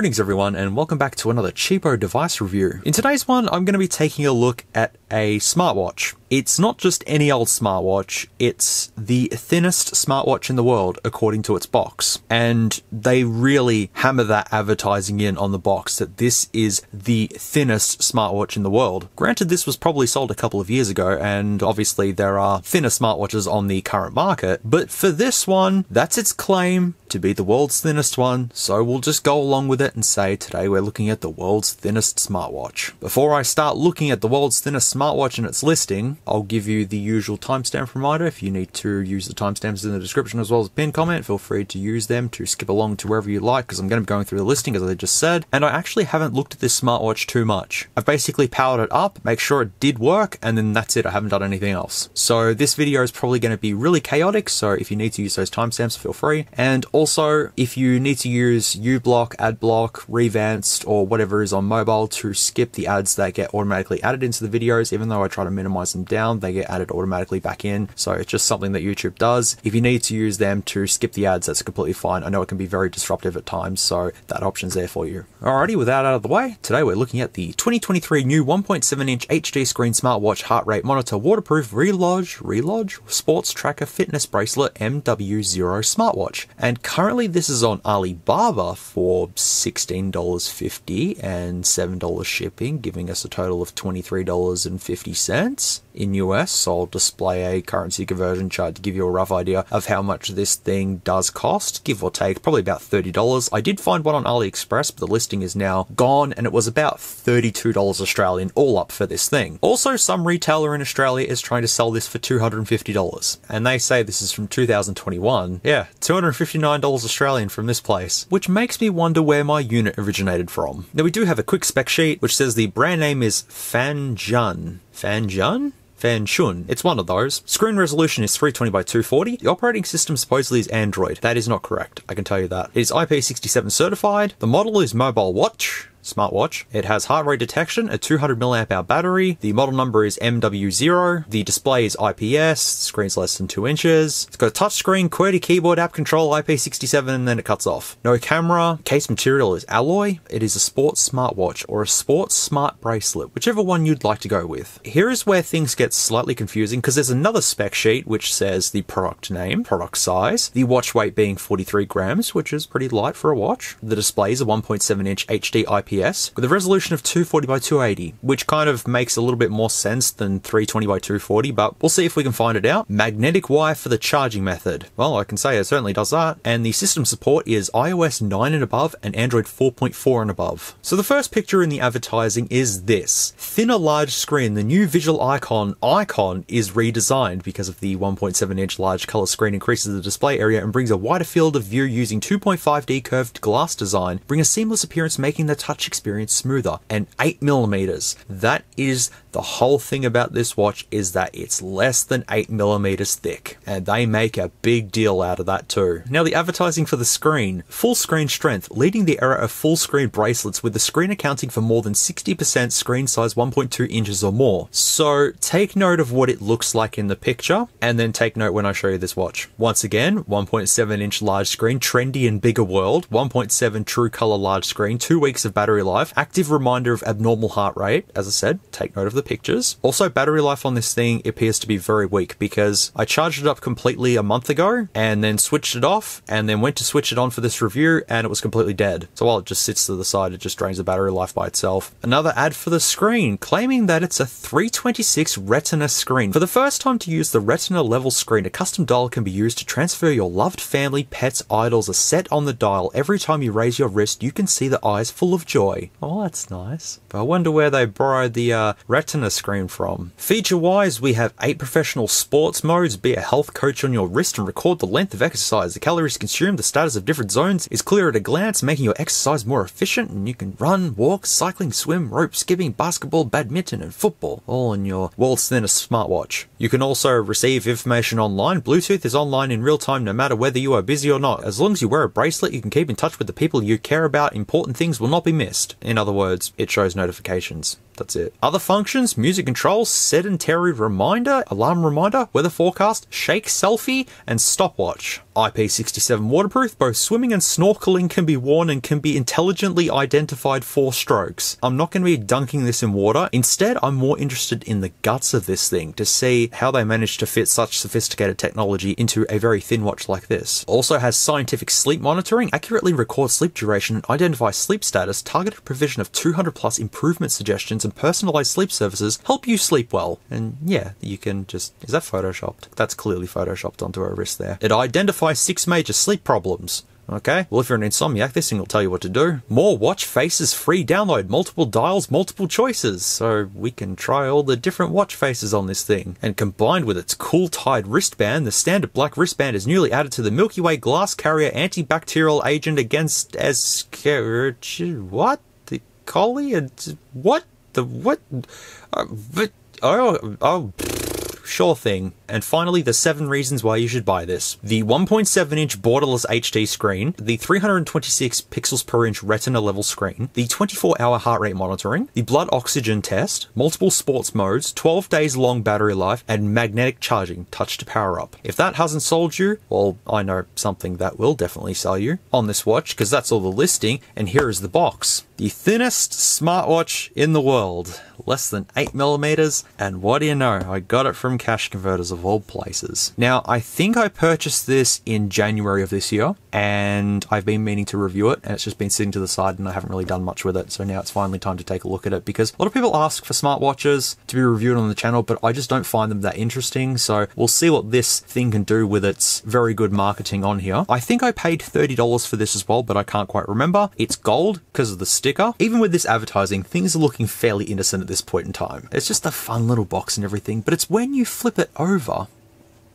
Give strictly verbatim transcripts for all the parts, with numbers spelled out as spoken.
Greetings everyone, and welcome back to another cheapo device review. In today's one, I'm going to be taking a look at a smartwatch. It's not just any old smartwatch, it's the thinnest smartwatch in the world according to its box. And they really hammer that advertising in on the box that this is the thinnest smartwatch in the world. Granted, this was probably sold a couple of years ago, and obviously there are thinner smartwatches on the current market, but for this one, that's its claim to be the world's thinnest one, so we'll just go along with it and say today we're looking at the world's thinnest smartwatch. Before I start looking at the world's thinnest smartwatch and its listing, I'll give you the usual timestamp reminder. If you need to use the timestamps in the description as well as the pinned comment, feel free to use them to skip along to wherever you like, because I'm going to be going through the listing as I just said, and I actually haven't looked at this smartwatch too much. I've basically powered it up, make sure it did work, and then that's it, I haven't done anything else. So this video is probably going to be really chaotic, so if you need to use those timestamps, feel free. And also, if you need to use uBlock, AdBlock, Revanced, or whatever is on mobile to skip the ads that get automatically added into the videos, even though I try to minimize them down, they get added automatically back in. So it's just something that YouTube does. If you need to use them to skip the ads, that's completely fine. I know it can be very disruptive at times, so that option's there for you. Alrighty, with that out of the way, today we're looking at the twenty twenty-three new one point seven inch H D screen smartwatch heart rate monitor waterproof relodge, relodge sports tracker fitness bracelet M W zero smartwatch. And currently this is on Alibaba for sixteen dollars fifty and seven dollars shipping, giving us a total of twenty-three dollars and fifty cents in U S. So I'll display a currency conversion chart to give you a rough idea of how much this thing does cost, give or take, probably about thirty dollars. I did find one on AliExpress, but the listing is now gone, and it was about thirty-two dollars Australian all up for this thing. Also, some retailer in Australia is trying to sell this for two hundred fifty dollars, and they say this is from two thousand twenty-one. Yeah, two hundred fifty-nine dollars Australian from this place, which makes me wonder where my unit originated from. Now we do have a quick spec sheet which says the brand name is Fanjun. Fanjun? Fanjun. It's one of those. Screen resolution is three twenty by two forty. The operating system supposedly is Android. That is not correct, I can tell you that. It is I P sixty-seven certified. The model is mobile watch. Smartwatch. It has heart rate detection, a two hundred milliamp hour battery. The model number is M W zero. The display is I P S. The screen's less than two inches. It's got a touchscreen, QWERTY keyboard, app control, I P sixty-seven, and then it cuts off. No camera. Case material is alloy. It is a sports smartwatch or a sports smart bracelet, whichever one you'd like to go with. Here is where things get slightly confusing, because there's another spec sheet which says the product name, product size, the watch weight being forty-three grams, which is pretty light for a watch. The display is a one point seven inch H D I P S with a resolution of two forty by two eighty, which kind of makes a little bit more sense than three twenty by two forty, but we'll see if we can find it out. Magnetic wire for the charging method. Well, I can say it certainly does that. And the system support is iOS nine and above and Android four point four and above. So the first picture in the advertising is this. Thinner large screen, the new visual icon icon is redesigned because of the one point seven inch large color screen increases the display area and brings a wider field of view using two point five D curved glass design, bring a seamless appearance making the touch experience smoother, and eight millimeters. That is the whole thing about this watch, is that it's less than eight millimeters thick, and they make a big deal out of that too. Now the advertising for the screen. Full screen strength, leading the era of full screen bracelets, with the screen accounting for more than sixty percent screen size one point two inches or more. So take note of what it looks like in the picture, and then take note when I show you this watch. Once again, one point seven inch large screen, trendy and bigger world, one point seven true color large screen, two weeks of battery life, active reminder of abnormal heart rate. As I said, take note of the pictures. Also, battery life on this thing appears to be very weak, because I charged it up completely a month ago and then switched it off and then went to switch it on for this review and it was completely dead. So while it just sits to the side, it just drains the battery life by itself. Another ad for the screen, claiming that it's a three twenty-six retina screen. For the first time to use the retina level screen, a custom dial can be used to transfer your loved family, pets, idols are set on the dial. Every time you raise your wrist, you can see the eyes full of joy. Oh, that's nice. But I wonder where they borrowed the uh, retina screen from. Feature-wise, we have eight professional sports modes, be a health coach on your wrist and record the length of exercise, the calories consumed, the status of different zones is clear at a glance, making your exercise more efficient, and you can run, walk, cycling, swim, rope, skipping, basketball, badminton, and football, all in your world's thinnest smartwatch. You can also receive information online. Bluetooth is online in real time no matter whether you are busy or not. As long as you wear a bracelet, you can keep in touch with the people you care about. Important things will not be missed. In other words, it shows notifications. That's it. Other functions, music control, sedentary reminder, alarm reminder, weather forecast, shake selfie, and stopwatch. I P sixty-seven waterproof, both swimming and snorkeling can be worn and can be intelligently identified for strokes. I'm not going to be dunking this in water. Instead, I'm more interested in the guts of this thing to see how they managed to fit such sophisticated technology into a very thin watch like this. Also has scientific sleep monitoring, accurately records sleep duration and identifies sleep status, targeted provision of two hundred plus improvement suggestions and personalized sleep services help you sleep well. And yeah, you can just, is that photoshopped? That's clearly photoshopped onto her wrist there. It identifies six major sleep problems. Okay, well if you're an insomniac, this thing will tell you what to do. More watch faces free download, multiple dials, multiple choices. So we can try all the different watch faces on this thing. And combined with its cool tied wristband, the standard black wristband is newly added to the Milky Way glass carrier antibacterial agent against as... What? The collie? And what? The what? Uh, but, oh, oh... Sure thing. And finally, the seven reasons why you should buy this. The one point seven inch borderless H D screen, the three hundred twenty-six pixels per inch retina level screen, the twenty-four hour heart rate monitoring, the blood oxygen test, multiple sports modes, twelve days long battery life, and magnetic charging, touch to power up. If that hasn't sold you, well, I know something that will definitely sell you on this watch, because that's all the listing, and here is the box. The thinnest smartwatch in the world, less than eight millimeters, and what do you know, I got it from Cash Converters of all places. Now, I think I purchased this in January of this year, and I've been meaning to review it, and it's just been sitting to the side, and I haven't really done much with it, so now it's finally time to take a look at it, because a lot of people ask for smartwatches to be reviewed on the channel, but I just don't find them that interesting, so we'll see what this thing can do with its very good marketing on here. I think I paid thirty dollars for this as well, but I can't quite remember. It's gold, because of the stick. Even with this advertising, things are looking fairly innocent at this point in time. It's just a fun little box and everything, but it's when you flip it over.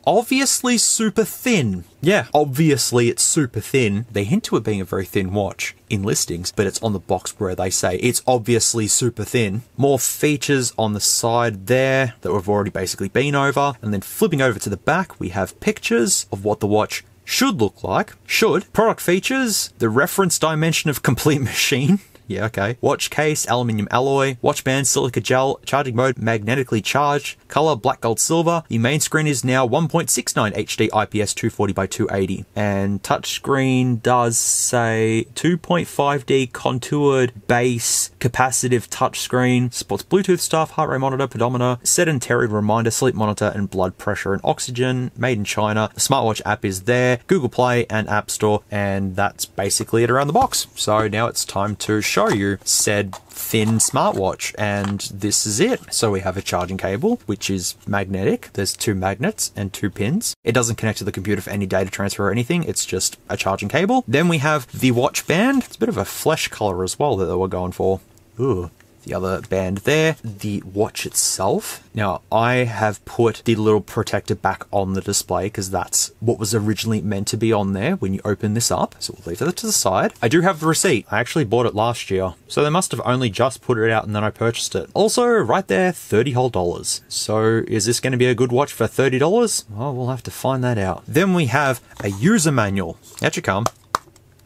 Obviously super thin. Yeah, obviously it's super thin. They hint to it being a very thin watch in listings, but it's on the box where they say it's obviously super thin. More features on the side there that we've already basically been over. And then flipping over to the back, we have pictures of what the watch should look like. Should. Product features, the reference dimension of complete machine. Yeah, okay. Watch case, aluminium alloy, watch band, silica gel, charging mode, magnetically charged, color, black, gold, silver. The main screen is now one point six nine H D I P S two forty by two eighty. And touchscreen does say two point five D contoured base, capacitive touchscreen, supports Bluetooth stuff, heart rate monitor, pedometer, sedentary reminder, sleep monitor, and blood pressure and oxygen. Made in China. The smartwatch app is there, Google Play and App Store. And that's basically it around the box. So now it's time to show show you said thin smartwatch, and this is it. So we have a charging cable, which is magnetic. There's two magnets and two pins. It doesn't connect to the computer for any data transfer or anything. It's just a charging cable. Then we have the watch band. It's a bit of a flesh color as well that they were going for. Ooh. The other band there, the watch itself. Now, I have put the little protector back on the display because that's what was originally meant to be on there when you open this up. So we'll leave that to the side. I do have the receipt. I actually bought it last year. So they must have only just put it out and then I purchased it. Also, right there, thirty whole dollars. So is this going to be a good watch for thirty dollars? Oh, we'll have to find that out. Then we have a user manual. Out you come.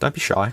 Don't be shy.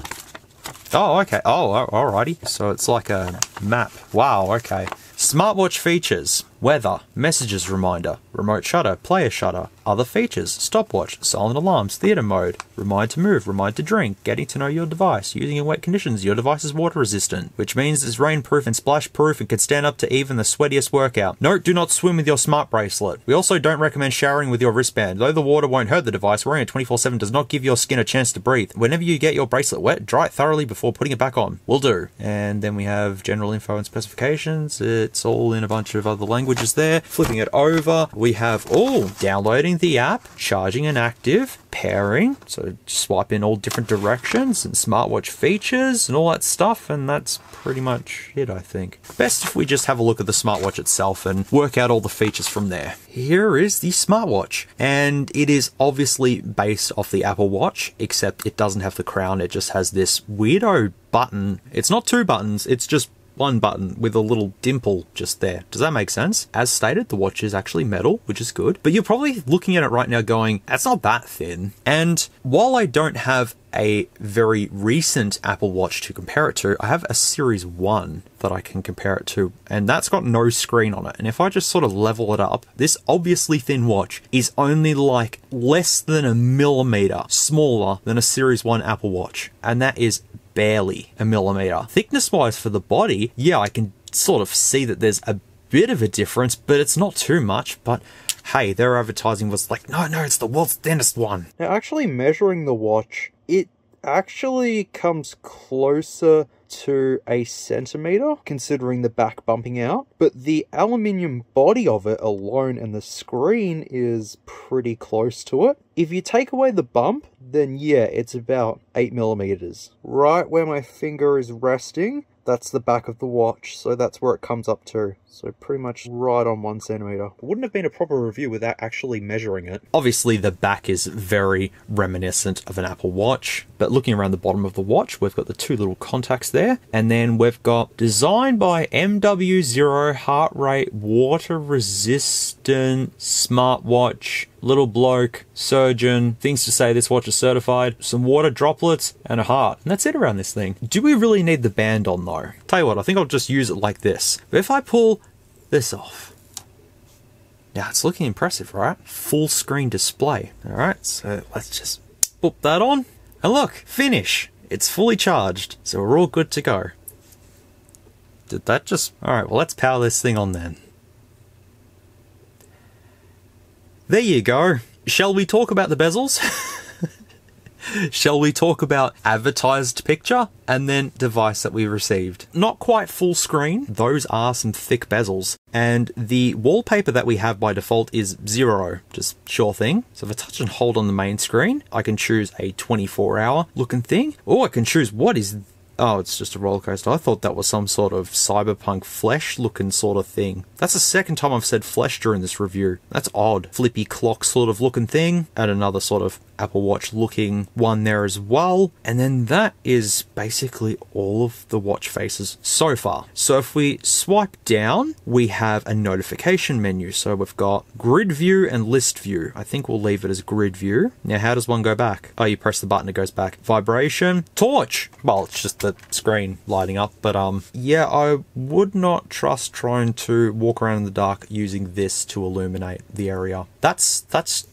Oh, okay. Oh, alrighty. So it's like a map. Wow, okay. Smartwatch features. Weather. Messages reminder. Remote shutter. Player shutter. Other features. Stopwatch. Silent alarms. Theater mode. Remind to move. Remind to drink. Getting to know your device. Using in wet conditions. Your device is water resistant, which means it's rain proof and splash proof and can stand up to even the sweatiest workout. Note, do not swim with your smart bracelet. We also don't recommend showering with your wristband. Though the water won't hurt the device, wearing it twenty-four seven does not give your skin a chance to breathe. Whenever you get your bracelet wet, dry it thoroughly before putting it back on. Will do. And then we have general info and specifications. It's all in a bunch of other languages. Languages there. Flipping it over, we have all downloading the app, charging and active, pairing, so swipe in all different directions, and smartwatch features and all that stuff, and that's pretty much it, I think. Best if we just have a look at the smartwatch itself and work out all the features from there. Here is the smartwatch, and it is obviously based off the Apple Watch, except it doesn't have the crown, it just has this weirdo button. It's not two buttons, it's just one button with a little dimple just there. Does that make sense? As stated, the watch is actually metal, which is good, but you're probably looking at it right now going, that's not that thin. And while I don't have a very recent Apple Watch to compare it to, I have a Series one that I can compare it to, and that's got no screen on it. And if I just sort of level it up, this obviously thin watch is only like less than a millimeter smaller than a Series one Apple Watch, and that is barely a millimeter. Thickness-wise for the body, yeah, I can sort of see that there's a bit of a difference, but it's not too much. But hey, their advertising was like, no, no, it's the world's thinnest one. Now, actually measuring the watch, it actually comes closer to a centimeter, considering the back bumping out, but the aluminium body of it alone and the screen is pretty close to it. If you take away the bump, then yeah, it's about eight millimeters. Right where my finger is resting, that's the back of the watch, so that's where it comes up to. So pretty much right on one centimeter. Wouldn't have been a proper review without actually measuring it. Obviously the back is very reminiscent of an Apple Watch, but looking around the bottom of the watch, we've got the two little contacts there, and then we've got designed by M W zero, heart rate, water resistant, smartwatch, little bloke, surgeon, things to say this watch is certified, some water droplets, and a heart. And that's it around this thing. Do we really need the band on though? Tell you what, I think I'll just use it like this. But if I pull this off, yeah, it's looking impressive, right? Full screen display. All right, so let's just boop that on. And look, finish. It's fully charged, so we're all good to go. Did that just... All right, well, let's power this thing on then. There you go. Shall we talk about the bezels? Shall we talk about advertised picture and then device that we received? Not quite full screen. Those are some thick bezels. And the wallpaper that we have by default is zero, just sure thing. So if I touch and hold on the main screen, I can choose a twenty-four hour looking thing. Or I can choose what is... Oh, it's just a roller coaster. I thought that was some sort of cyberpunk flesh looking sort of thing. That's the second time I've said flesh during this review. That's odd. Flippy clock sort of looking thing, and another sort of Apple Watch looking one there as well. And then that is basically all of the watch faces so far. So if we swipe down, we have a notification menu. So we've got grid view and list view. I think we'll leave it as grid view. Now, how does one go back? Oh, you press the button, it goes back. Vibration, torch. Well, it's just the screen lighting up, but um, yeah, I would not trust trying to walk around in the dark using this to illuminate the area. That's, that's...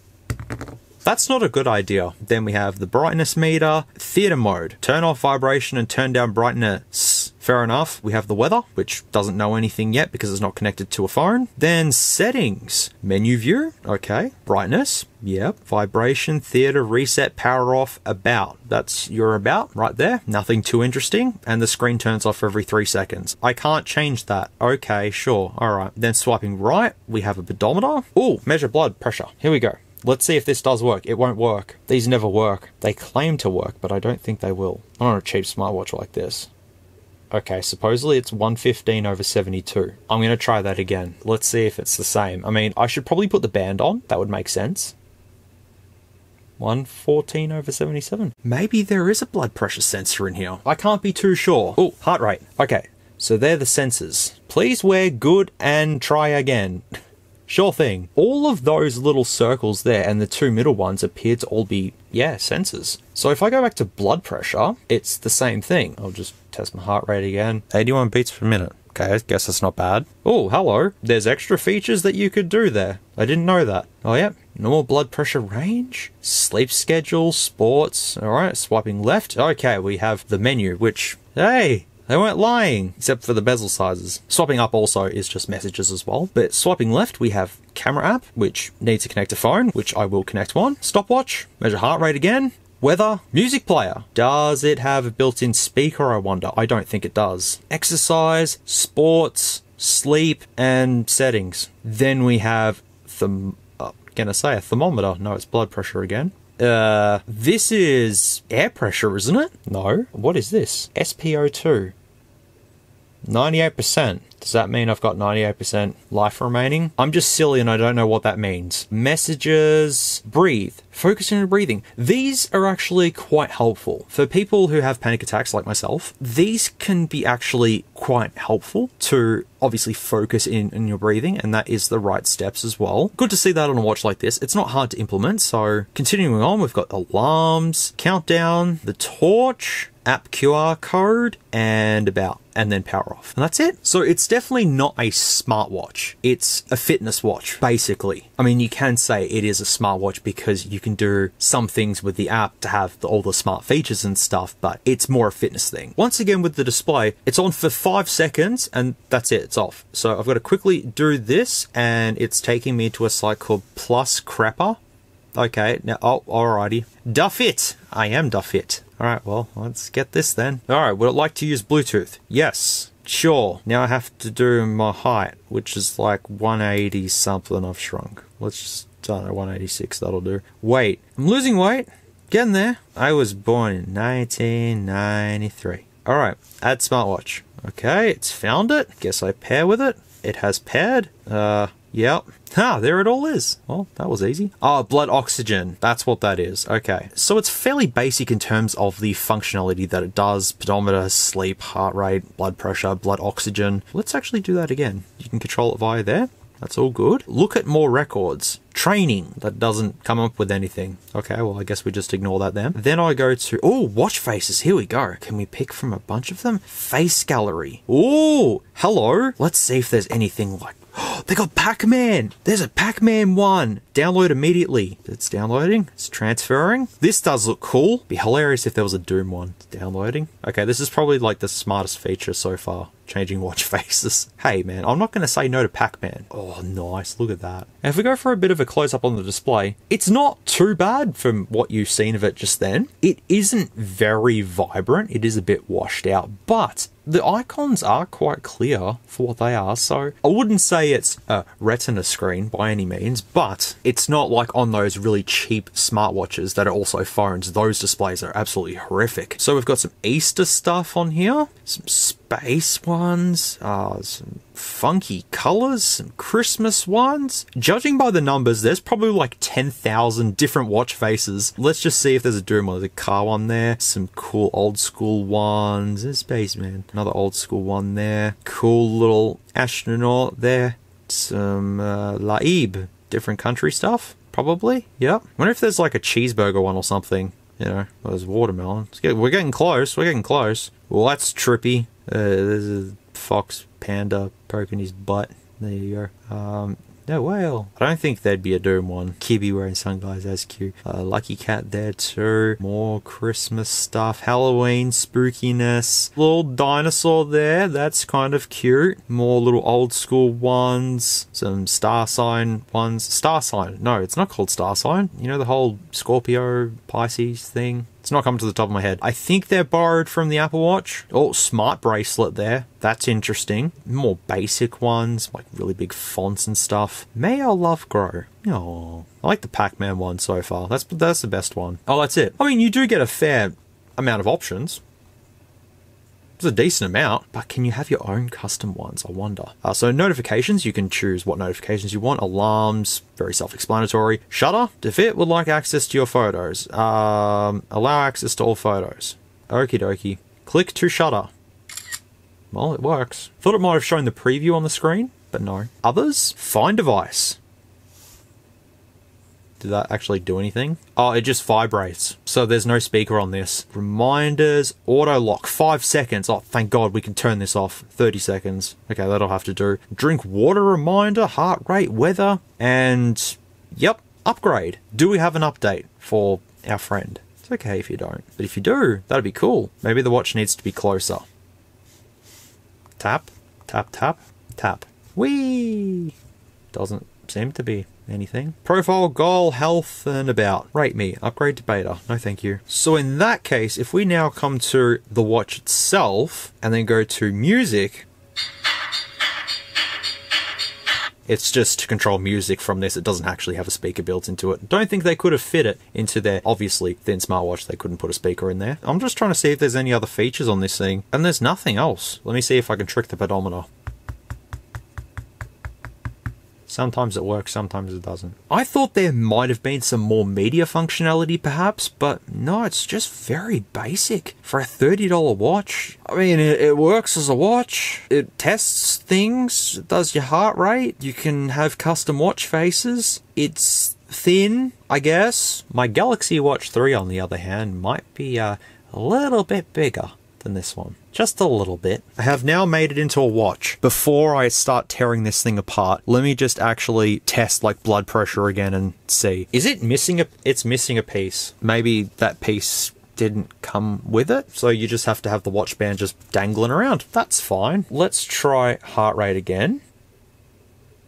That's not a good idea. Then we have the brightness meter, theater mode, turn off vibration and turn down brightness. Fair enough. We have the weather, which doesn't know anything yet because it's not connected to a phone. Then settings, menu view, okay, brightness, yep, vibration, theater, reset, power off, about. That's your about right there. Nothing too interesting. And the screen turns off every three seconds. I can't change that. Okay, sure. All right. Then swiping right, we have a pedometer. Ooh, measure blood pressure. Here we go. Let's see if this does work. It won't work. These never work. They claim to work, but I don't think they will. Not on a cheap smartwatch like this. Okay, supposedly it's one fifteen over seventy-two. I'm going to try that again. Let's see if it's the same. I mean, I should probably put the band on. That would make sense. one fourteen over seventy-seven. Maybe there is a blood pressure sensor in here. I can't be too sure. Oh, heart rate. Okay, so they're the sensors. Please wear good and try again. Sure thing. All of those little circles there and the two middle ones appear to all be, yeah, sensors. So if I go back to blood pressure, it's the same thing. I'll just test my heart rate again. eighty-one beats per minute. Okay, I guess that's not bad. Oh, hello. There's extra features that you could do there. I didn't know that. Oh, yeah. Normal blood pressure range, sleep schedule, sports. All right, swiping left. Okay, we have the menu, which, hey... They weren't lying, except for the bezel sizes. Swapping up also is just messages as well. But swiping left, we have camera app, which needs to connect a phone, which I will connect one. Stopwatch, measure heart rate again. Weather, music player. Does it have a built-in speaker, I wonder? I don't think it does. Exercise, sports, sleep, and settings. Then we have therm... Oh, gonna say a thermometer. No, it's blood pressure again. Uh, this is air pressure, isn't it? No. What is this? S P O two. ninety-eight percent. Does that mean I've got ninety-eight percent life remaining? I'm just silly and I don't know what that means. Messages, breathe, focusing on breathing. These are actually quite helpful. For people who have panic attacks like myself, these can be actually quite helpful to obviously focus in, in your breathing, and that is the right steps as well. Good to see that on a watch like this. It's not hard to implement. So continuing on, we've got alarms, countdown, the torch, app Q R code, and about, and then power off, and that's it. So it's definitely not a smartwatch. It's a fitness watch, basically. I mean, you can say it is a smartwatch because you can do some things with the app to have the, all the smart features and stuff, but it's more a fitness thing. Once again, with the display, it's on for five seconds and that's it, it's off. So I've got to quickly do this, and it's taking me to a site called Plus Crepper. Okay, now, oh, alrighty. Duff it! I am Duff it. Alright, well, let's get this then. Alright, would it like to use Bluetooth? Yes. Sure. Now I have to do my height, which is like one eighty something. I've shrunk. Let's just, I don't know, one eighty-six, that'll do. Weight. I'm losing weight. Getting there. I was born in nineteen ninety-three. Alright, add smartwatch. Okay, it's found it. Guess I pair with it. It has paired. Uh... Yep. Ah, there it all is. Well, that was easy. Oh, blood oxygen. That's what that is. Okay. So it's fairly basic in terms of the functionality that it does. Pedometer, sleep, heart rate, blood pressure, blood oxygen. Let's actually do that again. You can control it via there. That's all good. Look at more records. Training. That doesn't come up with anything. Okay, well, I guess we just ignore that then. Then I go to... Oh, watch faces. Here we go. Can we pick from a bunch of them? Face gallery. Oh, hello. Let's see if there's anything like... They got Pac-Man! There's a Pac-Man one! Download immediately. It's downloading. It's transferring. This does look cool. It'd be hilarious if there was a Doom one. It's downloading. Okay, this is probably like the smartest feature so far. Changing watch faces. Hey man, I'm not going to say no to Pac-Man. Oh, nice. Look at that. And if we go for a bit of a close-up on the display, it's not too bad from what you've seen of it just then. It isn't very vibrant. It is a bit washed out, but the icons are quite clear for what they are, so I wouldn't say it's a retina screen by any means, but it's not like on those really cheap smartwatches that are also phones. Those displays are absolutely horrific. So we've got some Easter stuff on here, some space ones, uh, some funky colors, some Christmas ones. Judging by the numbers, there's probably like ten thousand different watch faces. Let's just see if there's a Doom one. There's a car one there, some cool old school ones. There's Spaceman, another old school one there. Cool little astronaut there. Some uh, Laib, different country stuff, probably. Yep. I wonder if there's like a cheeseburger one or something. You know, well, there's watermelon. Get, we're getting close. We're getting close. Well, that's trippy. Uh, there's a fox panda poking his butt. There you go. Um, no whale. I don't think there'd be a Doom one. Kibby wearing sunglasses. That's cute. Uh, lucky cat there too. More Christmas stuff. Halloween spookiness. Little dinosaur there. That's kind of cute. More little old school ones. Some star sign ones. Star sign. No, it's not called star sign. You know, the whole Scorpio Pisces thing. It's not coming to the top of my head. I think they're borrowed from the Apple Watch. Oh, smart bracelet there. That's interesting. More basic ones, like really big fonts and stuff. May our love grow. Oh, I like the Pac-Man one so far. That's that's the best one. Oh, that's it. I mean, you do get a fair amount of options. It's a decent amount, but can you have your own custom ones? I wonder. Uh, so notifications, you can choose what notifications you want. Alarms, very self-explanatory. Shutter, if it would like access to your photos. Um, allow access to all photos. Okie dokie. Click to shutter. Well, it works. Thought it might have shown the preview on the screen, but no. Others, find device. Did that actually do anything? Oh, it just vibrates. So there's no speaker on this. Reminders, auto lock, five seconds. Oh, thank God we can turn this off. thirty seconds. Okay, that'll have to do. Drink water reminder, heart rate, weather, and yep, upgrade. Do we have an update for our friend? It's okay if you don't, but if you do, that'd be cool. Maybe the watch needs to be closer. Tap, tap, tap, tap. Whee! Doesn't seem to be anything. Profile, goal, health, and about. Rate me. Upgrade to beta. No thank you. So in that case, if we now come to the watch itself and then go to music, It's just to control music from this. It doesn't actually have a speaker built into it. Don't think they could have fit it into their obviously thin smartwatch. They couldn't put a speaker in there. I'm just trying to see if there's any other features on this thing, and there's nothing else. Let me see if I can trick the pedometer. Sometimes it works, sometimes it doesn't. I thought there might have been some more media functionality perhaps, but no, it's just very basic for a thirty dollar watch. I mean, it, it works as a watch. It tests things, it does your heart rate. You can have custom watch faces. It's thin, I guess. My Galaxy Watch three, on the other hand, might be a little bit bigger than this one. Just a little bit. I have now made it into a watch. Before I start tearing this thing apart, let me just actually test like blood pressure again and see. Is it missing a, it's missing a piece. Maybe that piece didn't come with it. So you just have to have the watch band just dangling around. That's fine. Let's try heart rate again.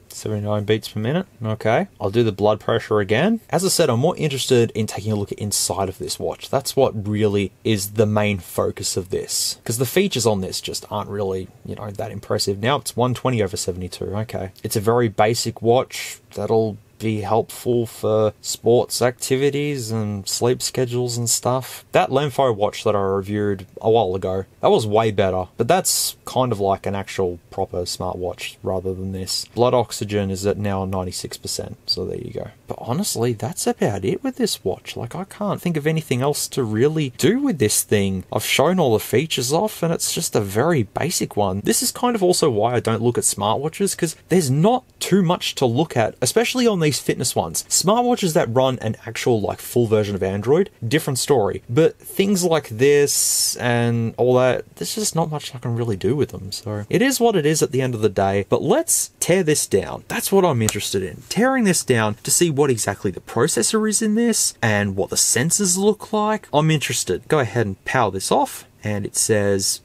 seventy-nine beats per minute. Okay. I'll do the blood pressure again. As I said, I'm more interested in taking a look at inside of this watch. That's what really is the main focus of this, because the features on this just aren't really, you know, that impressive. Now it's one twenty over seventy-two. Okay. It's a very basic watch. That'll be helpful for sports activities and sleep schedules and stuff. That Lenfo watch that I reviewed a while ago, that was way better, but that's kind of like an actual proper smartwatch rather than this. Blood oxygen is at now ninety-six percent, so there you go. But honestly, that's about it with this watch. Like, I can't think of anything else to really do with this thing. I've shown all the features off, and it's just a very basic one. This is kind of also why I don't look at smartwatches, because there's not too much to look at, especially on the these fitness ones. Smartwatches that run an actual like full version of Android, different story. But things like this and all that, there's just not much I can really do with them. So it is what it is at the end of the day, but let's tear this down. That's what I'm interested in. Tearing this down to see what exactly the processor is in this and what the sensors look like. I'm interested. Go ahead and power this off, and it says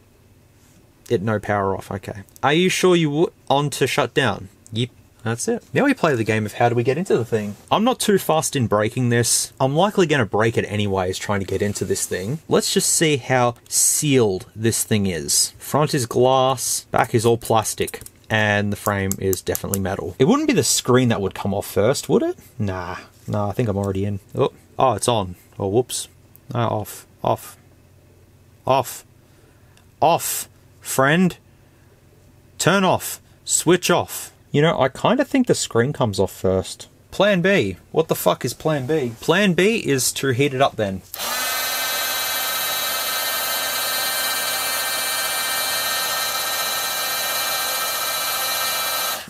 it no power off. Okay. Are you sure you were on to shut down? Yep. That's it. Now we play the game of how do we get into the thing. I'm not too fast in breaking this. I'm likely going to break it anyways trying to get into this thing. Let's just see how sealed this thing is. Front is glass, back is all plastic, and the frame is definitely metal. It wouldn't be the screen that would come off first, would it? Nah. Nah, I think I'm already in. Oh, oh it's on. Oh, whoops. No, off. Off. Off. Off. Friend. Turn off. Switch off. You know, I kind of think the screen comes off first. Plan B. What the fuck is plan B? Plan B is to heat it up then.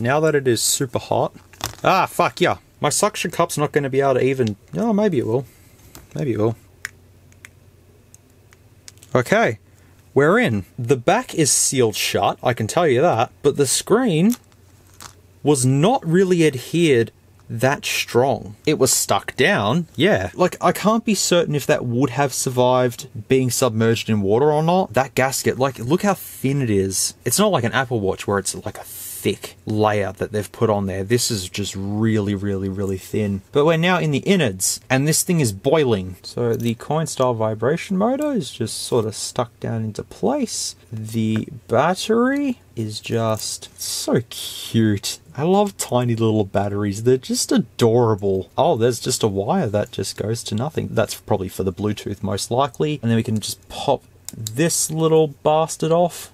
Now that it is super hot. Ah, fuck yeah. My suction cup's not going to be able to even... Oh, maybe it will. Maybe it will. Okay. We're in. The back is sealed shut, I can tell you that. But the screen was not really adhered that strong. It was stuck down, yeah. Like, I can't be certain if that would have survived being submerged in water or not. That gasket, like, look how thin it is. It's not like an Apple Watch where it's like a thick layer that they've put on there. This is just really, really, really thin. But we're now in the innards, and this thing is boiling. So the coin-style vibration motor is just sort of stuck down into place. The battery is just so cute. I love tiny little batteries. They're just adorable. Oh, there's just a wire that just goes to nothing. That's probably for the Bluetooth most likely. And then we can just pop this little bastard off.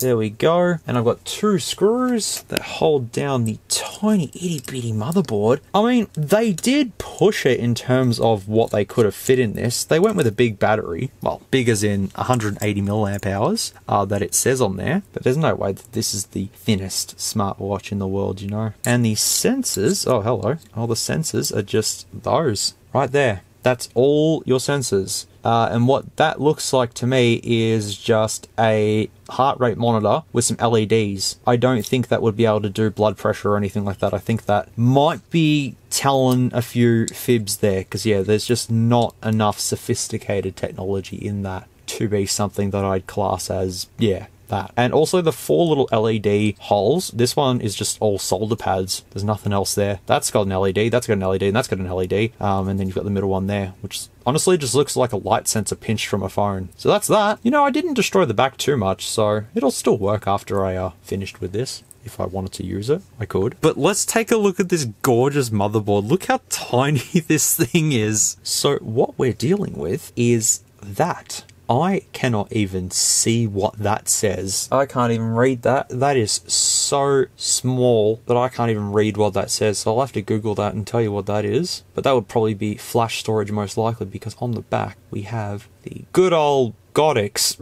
There we go. And I've got two screws that hold down the tiny itty bitty motherboard. I mean, they did push it in terms of what they could have fit in this. They went with a big battery. Well, big as in one hundred eighty milliamp hours uh, that it says on there. But there's no way that this is the thinnest smartwatch in the world, you know. And the sensors, oh, hello. All the sensors are just those right there. That's all your sensors. Uh, and what that looks like to me is just a heart rate monitor with some L E Ds. I don't think that would be able to do blood pressure or anything like that. I think that might be telling a few fibs there, because yeah, there's just not enough sophisticated technology in that to be something that I'd class as, yeah, that. And also the four little L E D holes. This one is just all solder pads. There's nothing else there. That's got an L E D, that's got an L E D, and that's got an L E D. Um, and then you've got the middle one there, which honestly just looks like a light sensor pinched from a phone. So that's that. You know, I didn't destroy the back too much, so it'll still work after I uh, finished with this. if I wanted to use it, I could. But let's take a look at this gorgeous motherboard. Look how tiny this thing is. So what we're dealing with is that. I cannot even see what that says. I can't even read that. That is so small that I can't even read what that says. So I'll have to Google that and tell you what that is. But that would probably be flash storage most likely, because on the back we have the good old Godix.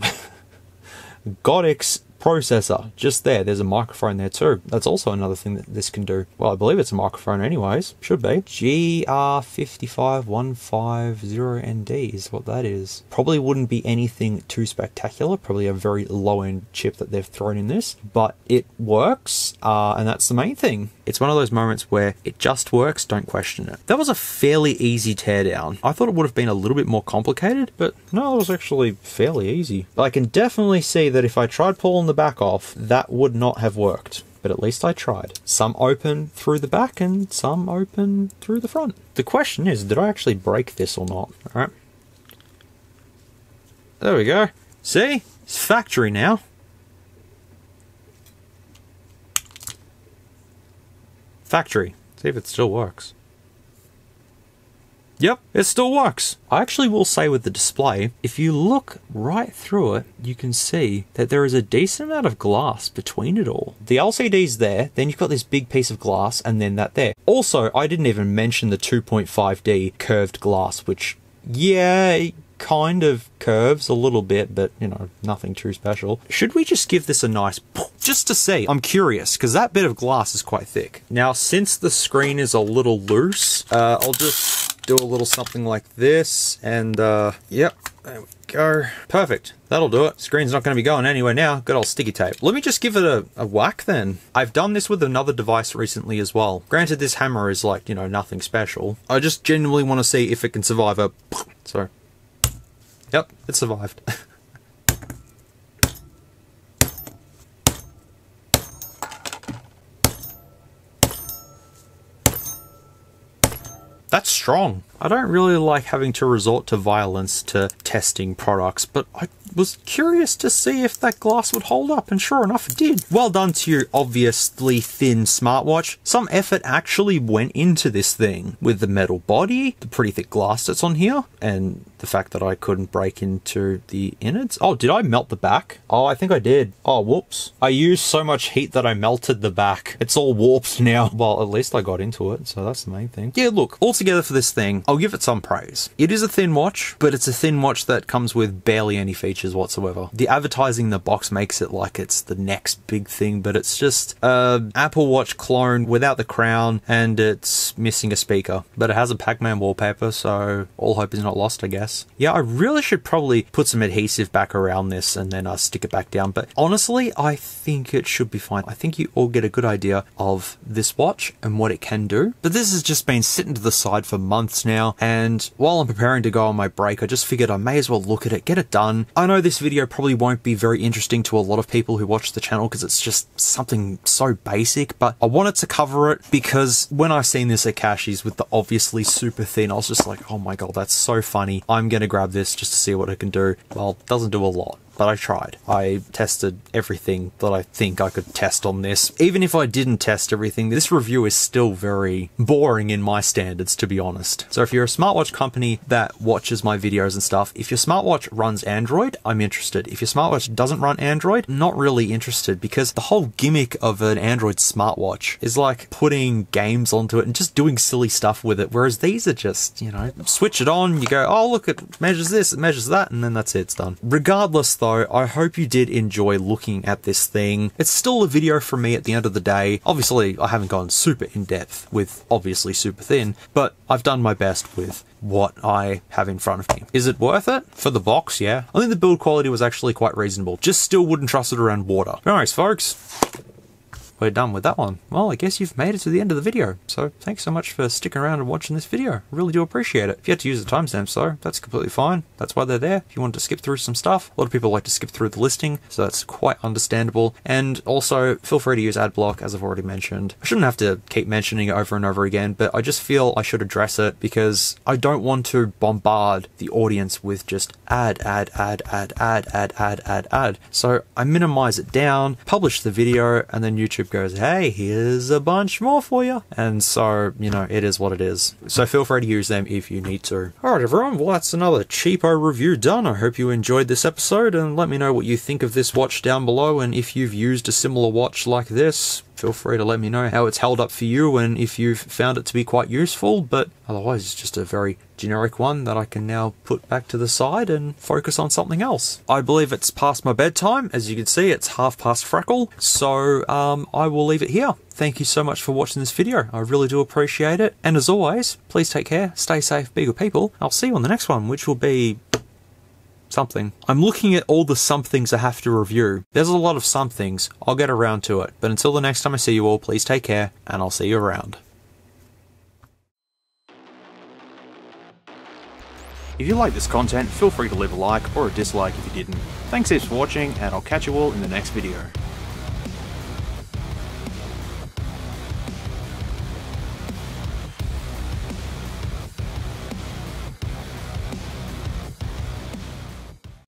Godix processor. Just there. There's a microphone there too. That's also another thing that this can do. Well, I believe it's a microphone anyways. Should be. G R five five one five zero N D is what that is. Probably wouldn't be anything too spectacular. Probably a very low-end chip that they've thrown in this. But it works, uh, and that's the main thing. It's one of those moments where it just works, don't question it. That was a fairly easy teardown. I thought it would have been a little bit more complicated, but no, it was actually fairly easy. But I can definitely see that if I tried pulling the back off, that would not have worked. But at least I tried. Some open through the back and some open through the front. The question is, did I actually break this or not? All right. There we go. See? It's factory now. Factory. See if it still works. Yep, it still works. I actually will say with the display, if you look right through it, you can see that there is a decent amount of glass between it all. The L C D's there, then you've got this big piece of glass, and then that there. Also, I didn't even mention the two point five D curved glass, which, yeah, it kind of curves a little bit, but, you know, nothing too special. Should we just give this a nice poof, just to see? I'm curious, because that bit of glass is quite thick. Now, since the screen is a little loose, uh, I'll just do a little something like this, and uh, yep, there we go. Perfect, that'll do it. Screen's not gonna be going anywhere now. Good old sticky tape. Let me just give it a, a whack then. I've done this with another device recently as well. Granted, this hammer is like, you know, nothing special. I just genuinely wanna see if it can survive a, so, yep, it survived. That's strong. I don't really like having to resort to violence to testing products, but I was curious to see if that glass would hold up, and sure enough it did. Well done to you, obviously thin smartwatch. Some effort actually went into this thing with the metal body, the pretty thick glass that's on here, and the fact that I couldn't break into the innards. Oh, did I melt the back? Oh, I think I did. Oh, whoops. I used so much heat that I melted the back. It's all warped now. Well, at least I got into it, so that's the main thing. Yeah, look, altogether for this thing, I'll give it some praise. It is a thin watch, but it's a thin watch that comes with barely any features whatsoever. The advertising in the box makes it like it's the next big thing, but it's just an Apple Watch clone without the crown, and it's missing a speaker. But it has a Pac-Man wallpaper, so all hope is not lost, I guess. Yeah, I really should probably put some adhesive back around this and then uh, stick it back down, but honestly, I think it should be fine. I think you all get a good idea of this watch and what it can do, but this has just been sitting to the side for months now. And while I'm preparing to go on my break, I just figured I may as well look at it, get it done. I know this video probably won't be very interesting to a lot of people who watch the channel because it's just something so basic, but I wanted to cover it because when I seen this at Cashi's with the obviously super thin, I was just like, oh my god, that's so funny. I'm gonna grab this just to see what it can do. Well, it doesn't do a lot, but I tried. I tested everything that I think I could test on this. Even if I didn't test everything, this review is still very boring in my standards, to be honest. So if you're a smartwatch company that watches my videos and stuff, if your smartwatch runs Android, I'm interested. If your smartwatch doesn't run Android, not really interested, because the whole gimmick of an Android smartwatch is like putting games onto it and just doing silly stuff with it, whereas these are just, you know, switch it on, you go, oh look, it measures this, it measures that, and then that's it, it's done. Regardless though, So I hope you did enjoy looking at this thing. It's still a video from me at the end of the day. Obviously, I haven't gone super in-depth with obviously super thin, but I've done my best with what I have in front of me. Is it worth it? For the box, yeah. I think the build quality was actually quite reasonable. Just still wouldn't trust it around water. Alright, folks. We're done with that one. Well, I guess you've made it to the end of the video, so thanks so much for sticking around and watching this video. I really do appreciate it. If you had to use the timestamps though, that's completely fine. That's why they're there. If you wanted to skip through some stuff, a lot of people like to skip through the listing, so that's quite understandable. And also, feel free to use Adblock, as I've already mentioned. I shouldn't have to keep mentioning it over and over again, but I just feel I should address it because I don't want to bombard the audience with just ad, ad, ad, ad, ad, ad, ad, ad, ad. So I minimize it down, publish the video, and then YouTube YouTube goes, hey, here's a bunch more for you. And so, you know, it is what it is. So feel free to use them if you need to. Alright everyone, well that's another cheapo review done. I hope you enjoyed this episode, and let me know what you think of this watch down below, and if you've used a similar watch like this. Feel free to let me know how it's held up for you and if you've found it to be quite useful, but otherwise it's just a very generic one that I can now put back to the side and focus on something else. I believe it's past my bedtime. As you can see, it's half past freckle, so um, I will leave it here. Thank you so much for watching this video. I really do appreciate it, and as always, please take care, stay safe, be good people. I'll see you on the next one, which will be something. I'm looking at all the somethings I have to review. There's a lot of somethings. I'll get around to it. But until the next time I see you all, please take care, and I'll see you around. If you like this content, feel free to leave a like or a dislike if you didn't. Thanks heaps for watching, and I'll catch you all in the next video.